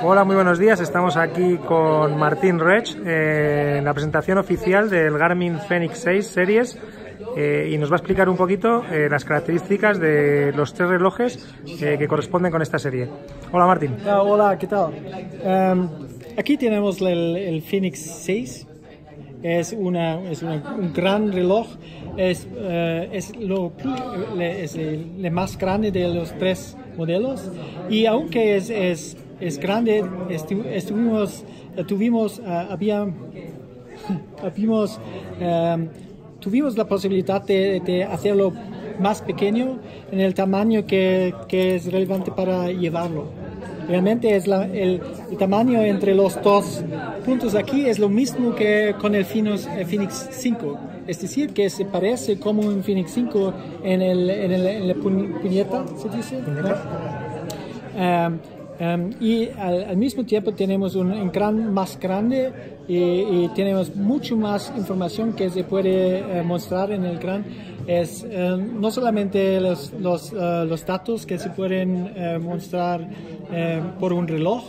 Hola, muy buenos días. Estamos aquí con Martín Rech en la presentación oficial del Garmin Fenix 6 Series y nos va a explicar un poquito las características de los tres relojes que corresponden con esta serie. Hola, Martín. Hola, ¿qué tal? Aquí tenemos el Fenix 6. Es un gran reloj. Es el más grande de los tres modelos. Y aunque es grande, tuvimos la posibilidad de hacerlo más pequeño en el tamaño que es relevante para llevarlo. Realmente es el tamaño entre los dos puntos aquí es lo mismo que con el Fenix 5. Es decir, que se parece como un Fenix 5 en la puñeta, se dice. Y al mismo tiempo tenemos un gran más grande y tenemos mucho más información que se puede mostrar en el gran. No solamente los datos que se pueden mostrar por un reloj,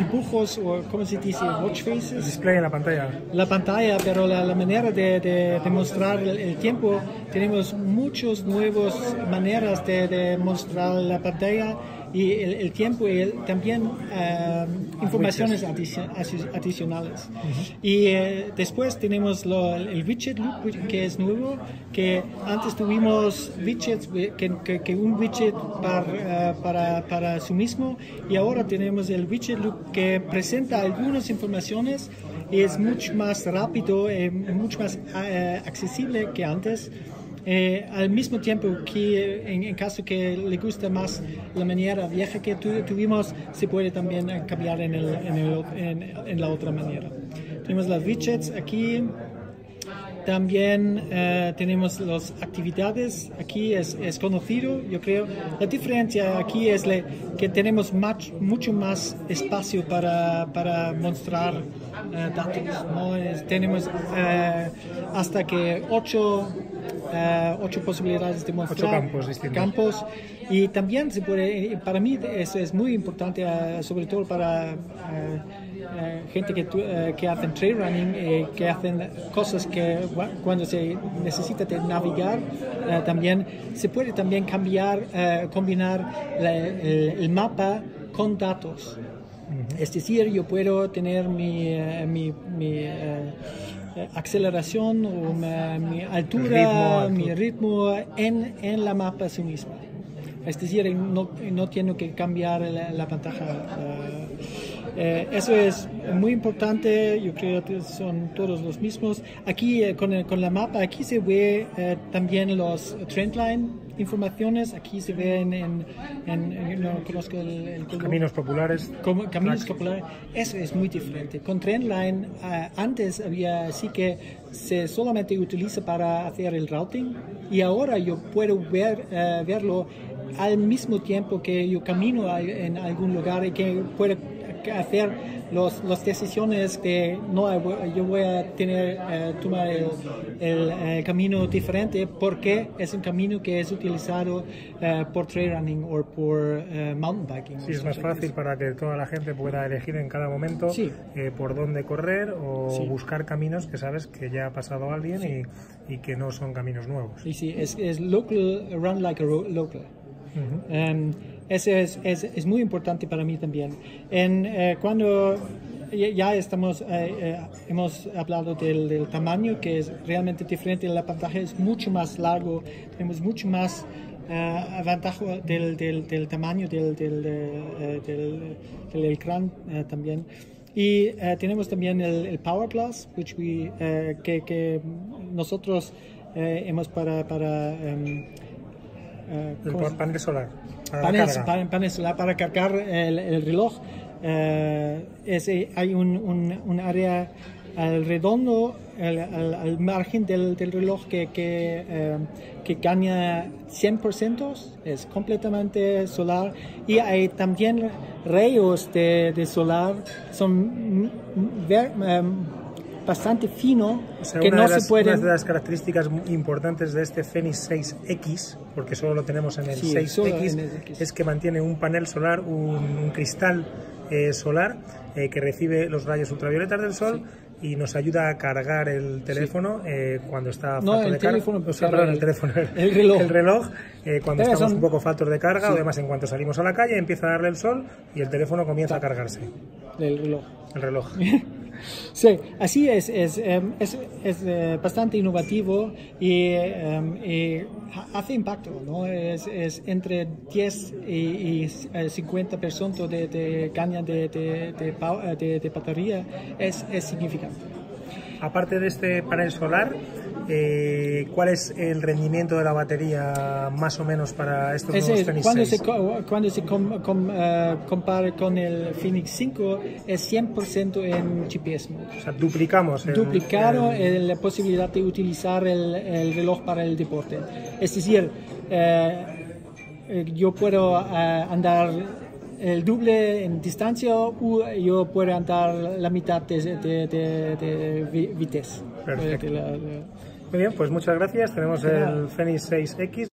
dibujos o ¿cómo se dice? Watch faces. Display en la pantalla. La pantalla, pero la manera de mostrar el tiempo, tenemos muchas nuevas maneras de mostrar la pantalla y el tiempo y también informaciones adicionales. Y después tenemos el widget loop, que es nuevo, que antes tuvimos widgets, que un widget para sí mismo, y ahora tenemos el widget loop que presenta algunas informaciones y es mucho más rápido, mucho más accesible que antes. Al mismo tiempo que en caso que le gusta más la manera vieja que tuvimos, se puede también cambiar en la otra manera. Tenemos las widgets aquí, también tenemos las actividades, aquí es conocido, yo creo. La diferencia aquí es que tenemos mucho más espacio para mostrar datos, ¿no? Tenemos hasta que 8 posibilidades de mostrar, 8 campos distintos. Y también se puede, para mí eso es muy importante, sobre todo para gente que hacen trail running, que hacen cosas que cuando se necesita de navegar, también se puede cambiar, combinar el mapa con datos. Es decir, yo puedo tener mi aceleración o mi altura, mi ritmo en la mapa sí misma. Es decir, no tengo que cambiar la pantalla. Eso es muy importante, yo creo que son todos los mismos. Aquí con la mapa, aquí se ve también los trendline informaciones, aquí se ven no conozco el caminos populares. Caminos populares, eso es muy diferente. Con trendline antes había así que se solamente utiliza para hacer el routing y ahora yo puedo verlo al mismo tiempo que yo camino en algún lugar y que puedo hacer las decisiones que yo voy a tomar el camino diferente porque es un camino que es utilizado por trail running o por mountain biking. Sí, es más fácil para que toda la gente pueda elegir en cada momento, sí, por dónde correr o sí, buscar caminos que sabes que ya ha pasado alguien, sí, y que no son caminos nuevos. Y sí, es local, run like a local. Eso es muy importante para mí también. Cuando ya hemos hablado del tamaño, que es realmente diferente, la pantalla es mucho más largo, tenemos mucho más ventaja del tamaño del ecrán también. Y tenemos también el Power Plus, que nosotros hemos el panel solar. Panel solar para cargar el reloj. Hay un área redondo al margen del reloj que gana 100%, es completamente solar, y hay también rayos de solar, son bastante fino, o sea, que no se puede. Una de las características importantes de este Fenix 6X, porque solo lo tenemos en el 6X, es que mantiene un panel solar, un cristal solar que recibe los rayos ultravioletas del sol. Sí. Y nos ayuda a cargar el teléfono cuando está falto de carga. O sea, perdón, el reloj cuando estamos un poco faltos de carga. Sí. Además, en cuanto salimos a la calle, empieza a darle el sol y el teléfono comienza a cargarse. El reloj. El reloj. Sí, así es bastante innovativo y hace impacto, ¿no? Es entre 10 y 50% de caña de batería, es significante. Aparte de este panel solar, ¿cuál es el rendimiento de la batería más o menos para estos nuevos Fenix 6? Cuando se compara con el Fenix 5, es 100% en GPS mode. O sea, duplicamos. La posibilidad de utilizar el reloj para el deporte. Es decir, yo puedo andar el doble en distancia, yo puedo andar la mitad de vitesse. Perfecto. Muy bien, pues muchas gracias. Tenemos el Fenix 6X.